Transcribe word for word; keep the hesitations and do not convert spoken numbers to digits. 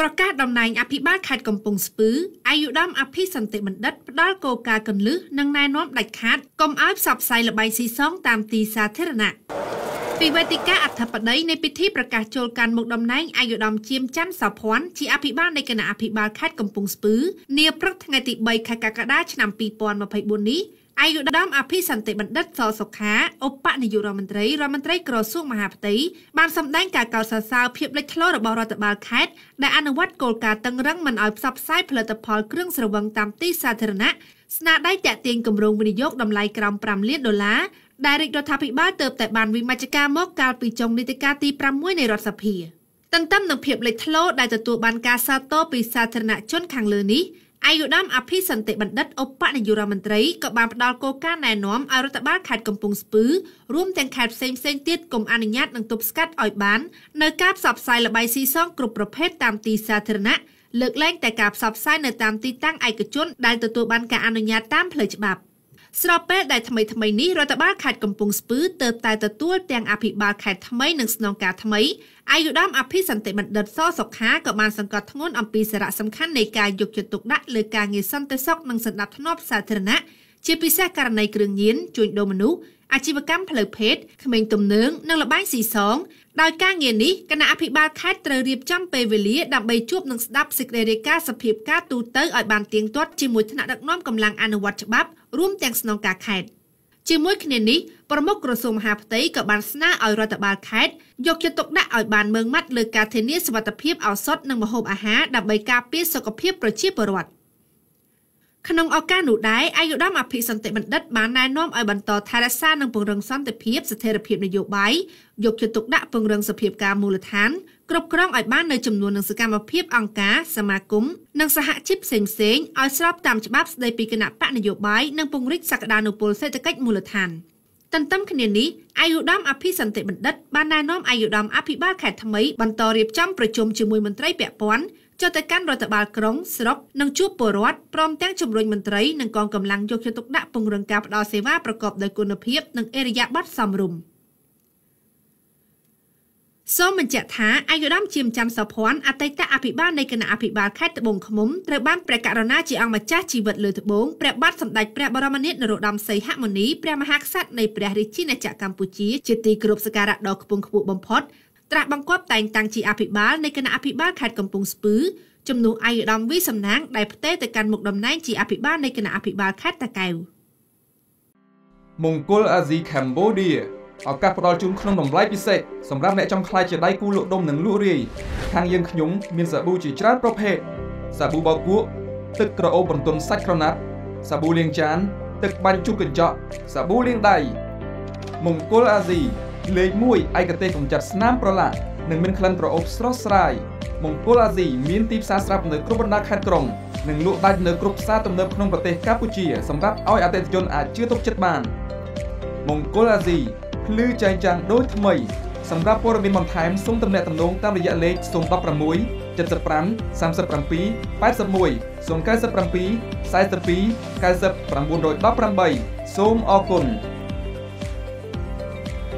ประกาศดำนายอภิบาลขาดกำปงสปื้ออายุดำอภิสันติบันดัดดาโกกากลึกนางนายน้อมดัดขาดกรมอัพสับไซละใบซีซองตามตีสาเทรณะปีวัติกาอัฐปะไดในพิธีประกาศโจรการหมกดำนายอายุดำเจียมจันสาพรที่อภิบาลในคณะอภิบาลขาดกำปงสปื้อเนียพระทั้งไงติใบขากากระดาชนำปีปอนมาไพบุญนี้อายุดำอภิสันติบันดัดสอสขาอปะในยุโรมันตรีรัฐมนตรีกระทรวงมหาดไทยบานสำแดงการเก่าสาวเพียบเล็กล้อระบรัฐบาลแคทได้อนุวัตโกลกาตั้งรังมันเอาซับไซผลิตภัณฑ์เครื่องสระวังตามที่สาธารณะสนาได้แจกเตียงกำรงวินิยกดำไลกรัมปรำเลียดดอลลาร์ได้ริกรัฐพิบาลเติบแต่บานวิมาจกามกการปีจงนิติกาตีปรำมวยในรัฐสภาตั้งตั้มหนังเพียบเล็กล้อได้จากตัวบานกาซาโตปีสาธารณะชนขังเลือนี้อายุดำอภิสันติบันดัดอปะในยุรามันตรีกับบางดอลโกกาแนน้อมอารัตบ้าขาดกำปงสปื้อร่วมแจงแคบเซนเซนเตียดกรมอนุญาตนังตุบสกัดอ่อยบ้านเนื้อกาบสับไซละใบซีซ่องกลุ่มประเภทตามตีสาธารณะเลิกแรงแต่กาบสับไซเนื้อตามตีตั้งไอกระจุนได้ตัวตัวบันการอนุญาตตามเผยฉบับสระเป๊ะได้ทำไมทำไมนี้รัตบ้าขาดกำปงสปื้อเติบตายตัวตัวแจงอภิบาลขาดทำไมหนังสนองกาทำไมอายุดำอภิสันติบันดัดซ้อสกขากับบานสังกัดทั้งนู้นอัมพีสระสำคัญในการยกจุดตกได้เลยการเงินสันติซอกนังสนับทนอบสาธารณะเชื่อพิเศษการในเครื่องยินจุนโดมนุอาชีวกรรมผลิตเพชรขมิ้นตุ่มเนื้อนังละบ้านสี่สองโดยการเงินนี้คณะอภิบาลคัดเตรียมเรียบจำเปเวลีดับใบจูบนังสดับสิกเรเดกาสเพียบกาตูเตอร์อ่อยบานเตียงตัวจิมุยธนาดักน้อมกำลังอนุวัติบับร่วมแจงสนองกาแขกเชื่อมวยคะแนนนี้ประมุขกระทรวงมหาดไทยกับบานสนาอัยรัตบาลแคทยกจะตกได้อัยบานเมืองมัดเลยการเทนนิสสวัสดิภาพเอาซดนังมโหบอาหารดับใบกาเปียสกเพียบประชีพประวัติขนมออกาหนูได้อายุด้ามอภิสันติบันดัดบานนายน้อมอัยบันต่อทาราซานังปงเริงสันติภาพเสถียรภาพนโยบายยกจะตกได้ปงเริงเสถียรการมูลฐานกรอบกรองอัยบ้านในจำนวนนังสกรรมภาพอังกาสมาคมนังสหชิพเสงเสงอัยสลับตามฉบับในปีคณะปะนโยบายนังปงริกศักดานุปลเศรษฐกิจมูลฐานตันตั้มคะแนนนี้อายุดำอภิสันติบันดัดบานนายน้อมอายุดำอภิบาลแขกทำไมบันต่อเรียบจำประชุมจมวยมันไตรเปียป้อนเจ้าแต่การรัฐบาลกรงสรบนังจูบปรวัดพร้อมแต่งชมรมมันไตรนังกองกำลังยกชนตกดะปงเริงกาปดอเซวาประกอบโดยกุณภีพนังเอริยาบัตสำรุมโซมันจะท้าอายุดำเจียมจำสะพอนอัตยตาอภิบาลในคณะอภิบาลแคทตะบงขมมเตรบ้านประกาศนาจีอังมาจ้าชีวิตเลยตะบงแปรบ้านสำได้แปรบรมนิตนรดำไซหะมณีแปรมหากษัตริย์ในประเทศจีนจากกัมพูชีเจตีกรุบสการะดอกกระปงขบุบมพอดตราบังคับแต่งตั้งจีอภิบาลในคณะอภิบาลแคทกำปงสปื้อจำนวนอายุดำวิสำนักได้ประเทศแต่การหมกดำนายจีอภิบาลในคณะอภิบาลแคทตะเกลมงกุลอาซีแคมโบเดียออกการปลอดจุนขนมไร้พิเศษสำหรับในจังคลายจะได้กู้ลูกดมหนังลูรีทางยังขยงมีสบู่จีจานประเภทสบู่บากุตึกกระโอบรรทุนไซครนัทสบู่เลี้ยงจานตึกบรรจุกระจอกสบู่เลี้ยงไดมงกุลอาซีเลยมุ้ยไอกระเตของจัดสนามประหลาดหนึ่งเป็นคลันกระโอบสระสายมงกุลอาซีมีทีมซาสรับเนื้อกรุบนาคันกรงหนึ่งลูกได้เนื้อกรุบซาตมเนื้อขนมประเทศกัมพูชีสำหรับอ้อยอาเตจยนอาจเชื่อตกจัดบานมงกุลอาซีลื้อใจจังโดยทำไมสำหรับโปรเมนบอลไทม์ส่งตำแหน่งตำนงตามระยะเล็กส่งปับประมุยจัดสปรัมสามสปรัมปีแปดสมุยส่งการสปรัมปีสายสปีการสปรัมบุญโดยปับประมใบส้มออกุล